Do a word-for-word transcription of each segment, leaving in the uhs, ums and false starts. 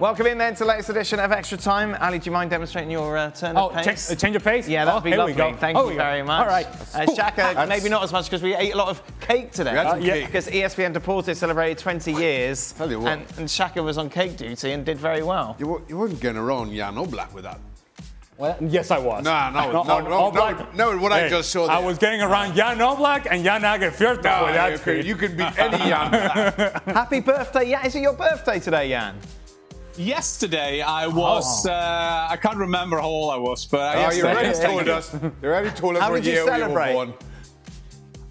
Welcome in then to the latest edition of Extra Time. Ali, do you mind demonstrating your uh, turn oh, of pace? Ch change of pace? Yeah, that'd oh, be lovely. We go. Thank oh, you very go. much. All right. Uh, Xhaka, maybe not as much because we ate a lot of cake today. Because uh, yeah. E S P N Deportes celebrated twenty years. Tell you what. And, and Xhaka was on cake duty and did very well. You, you weren't going around Jan Oblak with that. Well, yes, I was. No, no, no, no, no, no, no, what hey, I just saw there. I was getting around Jan Oblak and Jan Aage Fjørtoft no, with that speed. You could beat any Jan Oblak. Happy birthday, Jan. Is it your birthday today, Jan? Yesterday I was, oh. uh, I can't remember how old I was, but oh, you already told us. You already told us what year we were born.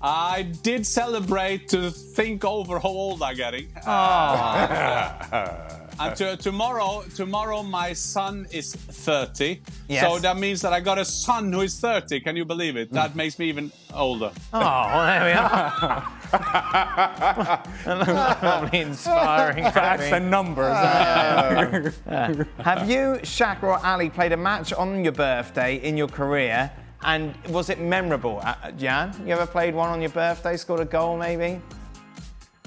I did celebrate to think over how old I'm getting. Oh. Uh, and to, tomorrow, tomorrow my son is thirty. Yes. So that means that I got a son who is thirty. Can you believe it? That makes me even older. Oh, well, there we are. Lovely, inspiring facts and numbers. Uh, uh, have you, Shaq or Ali, played a match on your birthday in your career? And was it memorable? Uh, Jan, you ever played one on your birthday? Scored a goal, maybe?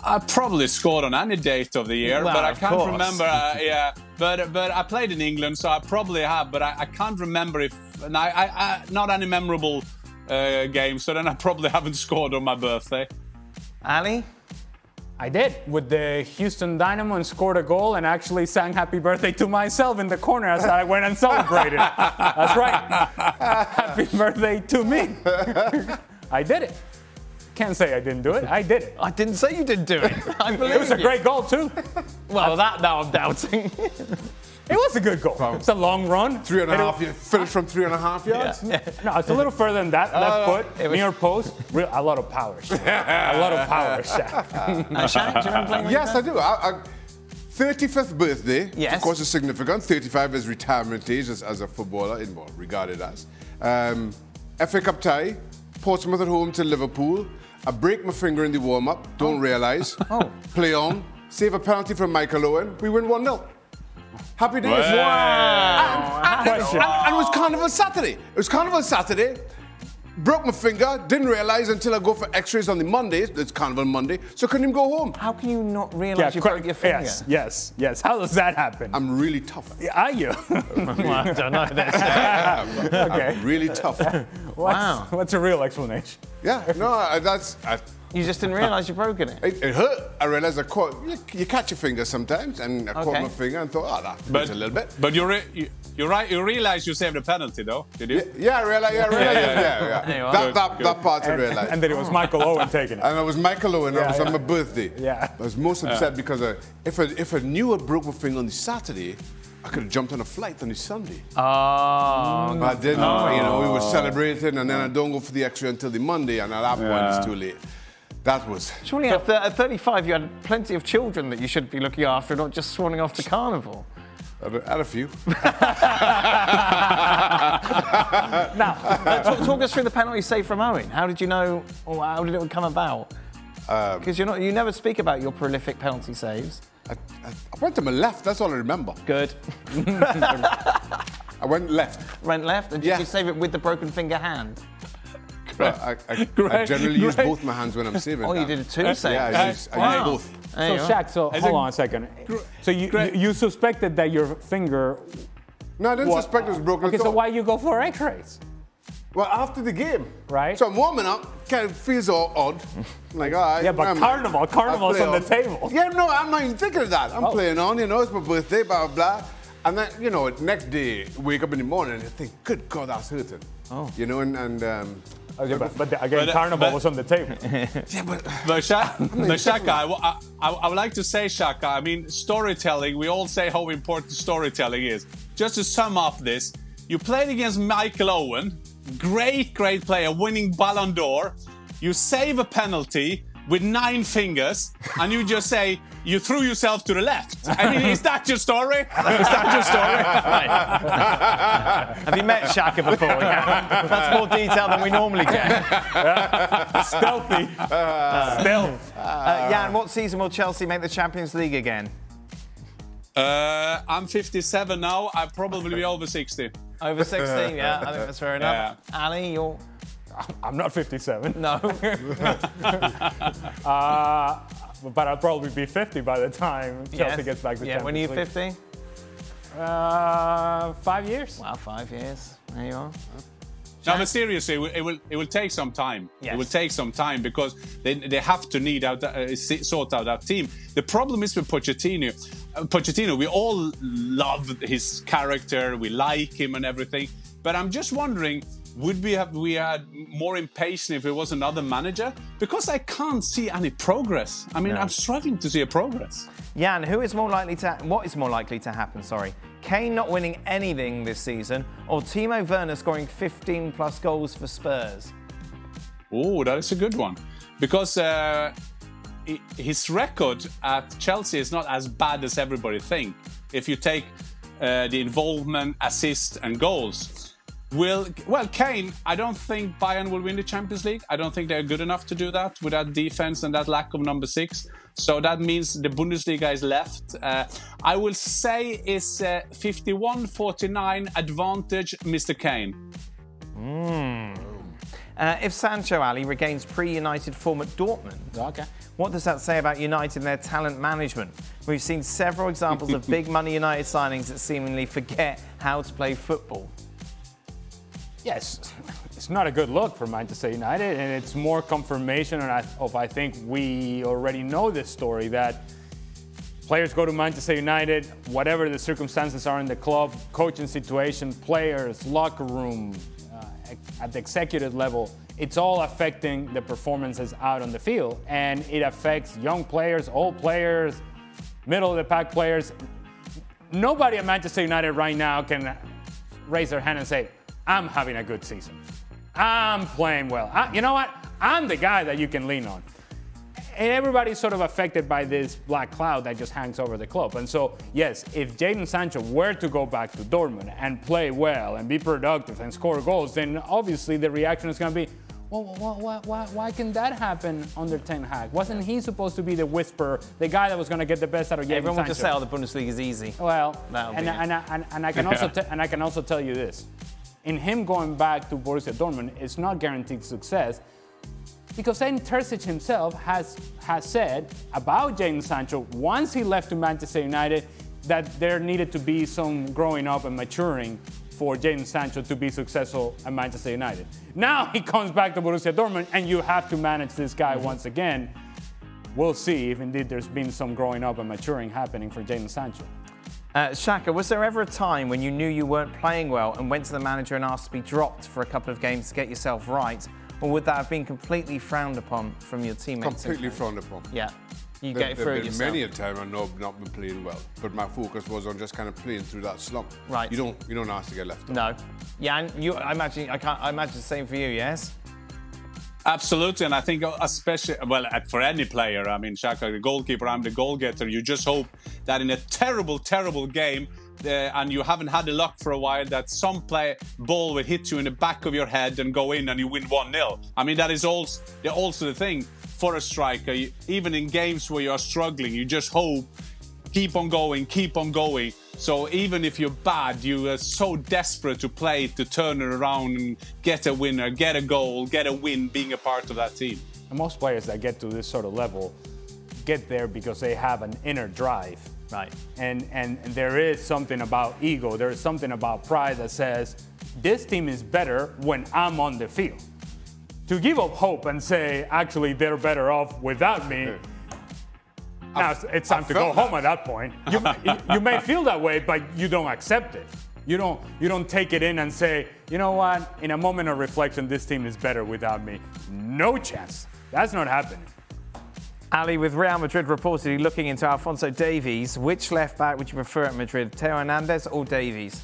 I probably scored on any date of the year, well, but I can't course. remember. Uh, yeah, but but I played in England, so I probably have. But I, I can't remember if. And I, I, I not any memorable uh, game, so then I probably haven't scored on my birthday. Ali? I did, with the Houston Dynamo, and scored a goal and actually sang happy birthday to myself in the corner as I went and celebrated. That's right. Happy birthday to me. I did it. Can't say I didn't do it. I did it. I didn't say you didn't do it. I believe it was a you. great goal, too. Well, that now I'm doubting. It was a good goal. Well, it's a long run. Three and a half. You finished from three and a half yards. Yeah. No, it's a little further than that. Left uh, foot, was... near post. Real, a lot of power. a lot of power, Shaq. And Shaq, do you remember playing? Like yes, that? I do. I, I, thirty-fifth birthday. Yes. Of course, is significant. thirty-five is retirement age as, as a footballer, in what regarded as. Um, F A Cup tie. Portsmouth at home to Liverpool. I break my finger in the warm-up. Don't oh. realise. Oh. Play on. Save a penalty from Michael Owen. We win one nil. Happy days. Wow. And, and, and, and it was Carnival Saturday. It was Carnival Saturday. Broke my finger. Didn't realise until I go for x-rays on the Mondays. It's Carnival Monday. So couldn't even go home. How can you not realise yeah, you broke your finger? Yes, yes, yes. How does that happen? I'm really tough. Yeah, are you? Well, I don't know. That's yeah, I'm, okay. I'm really tough. What's, wow. What's a real explanation? Yeah, no, that's... I, You just didn't realise you'd broken it. it. It hurt. I realised I caught. You, you catch your finger sometimes, and I okay. caught my finger and thought, oh, that hurts a little bit. But you, re you, you, right, you realise you saved a penalty, though, did you? Yeah, I realised. Yeah, I realised. yeah, yeah, yeah. yeah. That, that, that part and, I realised. And then it was Michael Owen taking it. And it was Michael Owen. Yeah, it was yeah. on my birthday. Yeah. I was most upset yeah. because I, if I if I knew I broke my finger on the Saturday, I could have jumped on a flight on the Sunday. Oh. But I didn't. Oh. You know, we were celebrating, and then I don't go for the X-ray until the Monday, and at that point yeah. it's too late. That was... Surely at, th at thirty-five you had plenty of children that you should be looking after, not just swanning off to Carnival. I had a few. Now, talk, talk us through the penalty save from Owen. How did you know, or how did it come about? Because um, you never speak about your prolific penalty saves. I, I, I went to my left, that's all I remember. Good. I went left. Went left? And did yeah. you save it with the broken finger hand? Well, I, I, I generally use both my hands when I'm saving. Oh, now. You did a two save. Yeah, I use, I wow. use both. So, Shaq, so hold on a second. So you, you you suspected that your finger? No, I didn't what? suspect it was broken. Okay, so why you go for X-rays? Well, after the game, right? So I'm warming up. Kind of feels all odd. I'm like, all right. Yeah, but I'm, carnival, carnival's on, on the table. Yeah, no, I'm not even thinking of that. I'm oh. playing on. You know, it's my birthday, blah blah blah. And then, you know, next day, wake up in the morning and I think, good God, that's hurting. Oh. You know, and. and um, Okay, but, but the, again, but, Carnival but, was on the table. Yeah, but, but, Sha but Xhaka, I, I, I would like to say, Xhaka, I mean, storytelling, we all say how important storytelling is. Just to sum up this, you played against Michael Owen, great, great player, winning Ballon d'Or. You save a penalty with nine fingers, and you just say, you threw yourself to the left. I mean, is that your story? Is that your story? Right. Have you met Xhaka before? Yeah. That's more detail than we normally get. Stealthy. Uh, Stealth. Uh, Jan, what season will Chelsea make the Champions League again? Uh, I'm fifty-seven now. I'll probably be over sixty. Over sixty, yeah. I think that's fair enough. Yeah. Ali, you're... I'm not fifty-seven. No. uh, but I'll probably be fifty by the time Chelsea yes. gets back to Champions League. Yeah, when are you fifty? Uh, five years. Wow, five years. There you are. No, but seriously, it will, it will, it will take some time. Yes. It will take some time because they, they have to need out uh, sort out that team. The problem is with Pochettino. Uh, Pochettino, we all love his character, we like him and everything. But I'm just wondering, would we have we had more impatient if it was another manager? Because I can't see any progress. I mean, no. I'm struggling to see a progress. Jan, who is more likely to what is more likely to happen? Sorry, Kane not winning anything this season, or Timo Werner scoring fifteen plus goals for Spurs? Oh, that is a good one, because uh, his record at Chelsea is not as bad as everybody think. If you take uh, the involvement, assists, and goals. Will, well, Kane, I don't think Bayern will win the Champions League. I don't think they're good enough to do that with that defense and that lack of number six. So that means the Bundesliga is left. Uh, I will say it's fifty-one forty-nine advantage, Mister Kane. Mm. Uh, if Sancho Ali regains pre-United form at Dortmund, okay. What does that say about United and their talent management? We've seen several examples of big money United signings that seemingly forget how to play football. Yes, it's not a good look for Manchester United, and it's more confirmation of, I think we already know this story, that players go to Manchester United, whatever the circumstances are in the club, coaching situation, players, locker room, uh, at the executive level, it's all affecting the performances out on the field, and it affects young players, old players, middle-of-the-pack players. Nobody at Manchester United right now can raise their hand and say, I'm having a good season. I'm playing well. I, you know what? I'm the guy that you can lean on. And everybody's sort of affected by this black cloud that just hangs over the club. And so, yes, if Jadon Sancho were to go back to Dortmund and play well and be productive and score goals, then obviously the reaction is going to be, well, why, why, why can that happen under Ten Hag? Wasn't he supposed to be the whisperer, the guy that was going to get the best out of Jadon Sancho? Everyone wants to say, oh, the Bundesliga is easy. Well, and, and, I, and, and, I can also and I can also tell you this. In him going back to Borussia Dortmund, it's not guaranteed success, because Edin Terzic himself has, has said about Jadon Sancho, once he left to Manchester United, that there needed to be some growing up and maturing for Jadon Sancho to be successful at Manchester United. Now he comes back to Borussia Dortmund, and you have to manage this guy mm-hmm. once again. We'll see if indeed there's been some growing up and maturing happening for Jadon Sancho. Uh, Xhaka, was there ever a time when you knew you weren't playing well and went to the manager and asked to be dropped for a couple of games to get yourself right? Or would that have been completely frowned upon from your teammates? Completely frowned upon. Yeah. You there, get it through yourself. Many a time I know I've not been playing well, but my focus was on just kind of playing through that slump. Right. You don't, you don't ask to get left off. No. Yeah, and you, I, imagine, I, can't, I imagine the same for you, yes? Absolutely, and I think especially, well, for any player, I mean, Xhaka, the goalkeeper, I'm the goal-getter, you just hope that in a terrible, terrible game, uh, and you haven't had the luck for a while, that some play ball will hit you in the back of your head and go in and you win one nil. I mean, that is also, also the thing for a striker. You, even in games where you are struggling, you just hope, keep on going, keep on going. So even if you're bad, you are so desperate to play, to turn it around and get a winner, get a goal, get a win, being a part of that team. And most players that get to this sort of level get there because they have an inner drive. Right. And, and, and there is something about ego, there is something about pride that says, this team is better when I'm on the field. To give up hope and say, actually, they're better off without me, now it's time to go home at that point. You, you may feel that way, but you don't accept it. You don't, you don't take it in and say, you know what, in a moment of reflection, this team is better without me. No chance. That's not happening. Ali, with Real Madrid reportedly looking into Alphonso Davies, which left back would you prefer at Madrid, Teo Hernandez or Davies?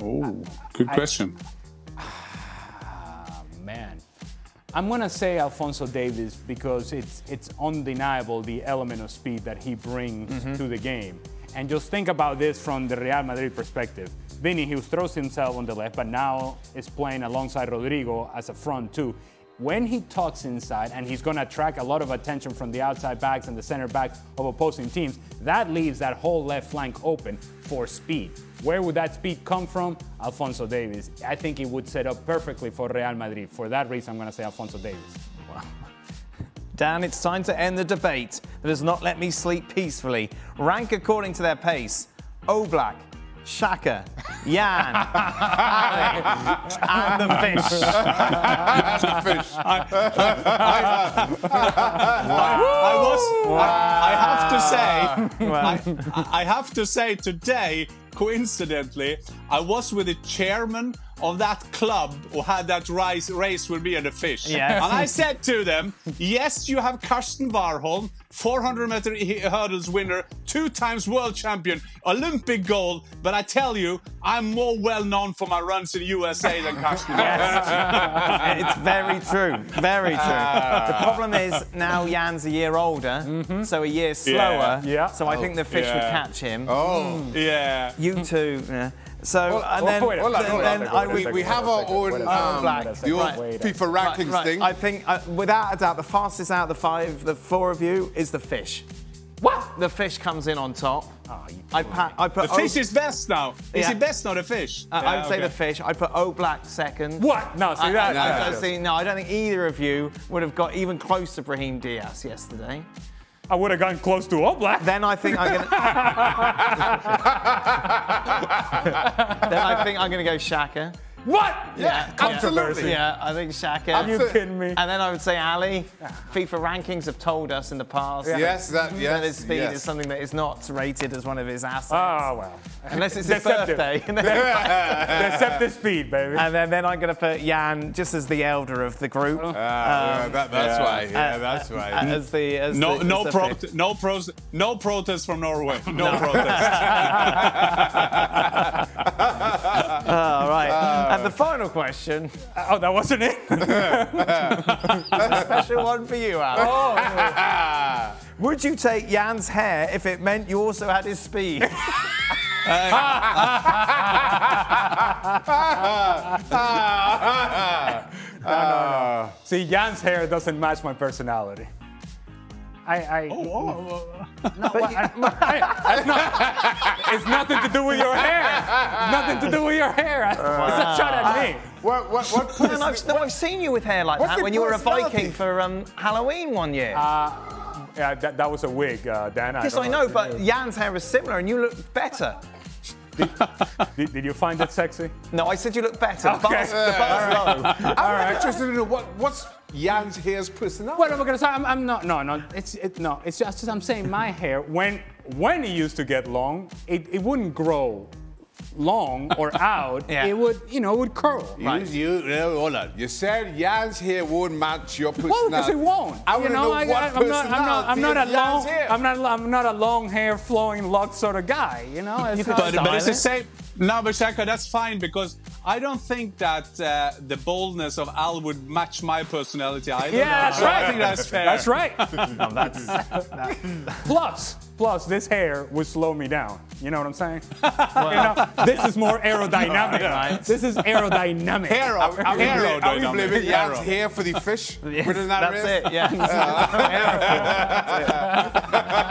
Oh, good I, question. Ah, man. I'm going to say Alphonso Davies because it's, it's undeniable the element of speed that he brings mm-hmm. to the game. And just think about this from the Real Madrid perspective. Vinny, he throws himself on the left, but now is playing alongside Rodrigo as a front two. When he tucks inside, and he's going to attract a lot of attention from the outside backs and the center backs of opposing teams, that leaves that whole left flank open for speed. Where would that speed come from? Alphonso Davies. I think it would set up perfectly for Real Madrid. For that reason, I'm going to say Alphonso Davies. Wow. Dan, it's time to end the debate that has not let me sleep peacefully. Rank according to their pace. Oblak, Xhaka, Jan, Alex, and the fish. And the fish. I, I, I, wow. I was. Wow. I, I have to say. Wow. I, I have to say today, coincidentally, I was with the chairman of that club who had that race, race with me and the fish. Yes. And I said to them, yes, you have Karsten Warholm, four hundred meter hurdles winner, two times world champion, Olympic gold, but I tell you, I'm more well-known for my runs in the U S A than Karsten Warholm. Yes. It's very true, very true. Uh, the problem is, now Jan's a year older, mm-hmm. so a year slower, yeah. Yeah. so oh. I think the fish yeah. would catch him. Oh, mm. yeah. You two, yeah. So, and then we have our own FIFA rankings right, thing. I think, uh, without a doubt, the fastest out of the five, the four of you, is the fish. What? The fish comes in on top. Oh, I pa I put the fish is best now. Is yeah. it best now, the fish? Uh, yeah, I would okay. say the fish. I put Oblak second. What? No, see, I, that, I, no, I, no, no. See, no, I don't think either of you would have got even close to Brahim Diaz yesterday. I would have gone close to Oblak. Then I think I'm gonna. Then I think I'm gonna go Xhaka. What? Yeah, yeah. Absolutely. Yeah, I think Xhaka. Are you kidding me? And then I would say Ali. FIFA rankings have told us in the past. Yeah. Yes, that. Yes, that his speed yes. is something that is not rated as one of his assets. Oh well. Unless it's his birthday. Accept the speed, baby. And then, then I'm going to put Jan just as the elder of the group. Uh, um, yeah, that, that's yeah. why. Yeah, uh, that's why. Uh, as the as no the, no as pro the no pros no protest from Norway. No, no. protest. All right. Uh, and the final question. Oh, that wasn't it. A special one for you, Alex. Oh. Would you take Jan's hair if it meant you also had his speed? no, no, no. See, Jan's hair doesn't match my personality. I, I, oh, oh, oh. No, but I, I, it's, not, it's nothing to do with your hair. Nothing to do with your hair. Uh, it's a shot at I, me. What, what, what no, I've, no, I've seen you with hair like that when you were a Viking for um, Halloween one year. Uh, Yeah, that, that was a wig, uh, Dan. Yes, I, I know, know but Jan's hair is similar and you look better. Did, did, did you find that sexy? No, I said you look better. Okay. The bar's, yeah, the bar's all right. low. I'm all right. interested in what, what's Jan's hair's personality. What am I going to say? I'm, I'm not, no, no, it's, it, no, it's just I'm saying my hair, when, when it used to get long, it, it wouldn't grow long or out, yeah. it would, you know, it would curl. Right. You, you, uh, hold on. You said Jan's hair won't match your personality. Well, because it won't. I you know, know I, what I, I'm, not, I'm not, I'm not a long, I'm not, I'm not a long hair, flowing lock sort of guy. You know, it's but, but it's the same. No, but Xhaka, that's fine because I don't think that uh, the boldness of Al would match my personality either. Yeah, that's right. I think that's fair. That's right. No, that's, that, plus, plus, this hair would slow me down. You know what I'm saying? Well, you know, this is more aerodynamic. Right. This is aerodynamic. Hero, are we, aerodynamic. Are we blaming Jan's hair for the fish? Yes, that's, it, yeah. uh, that's it. Yeah.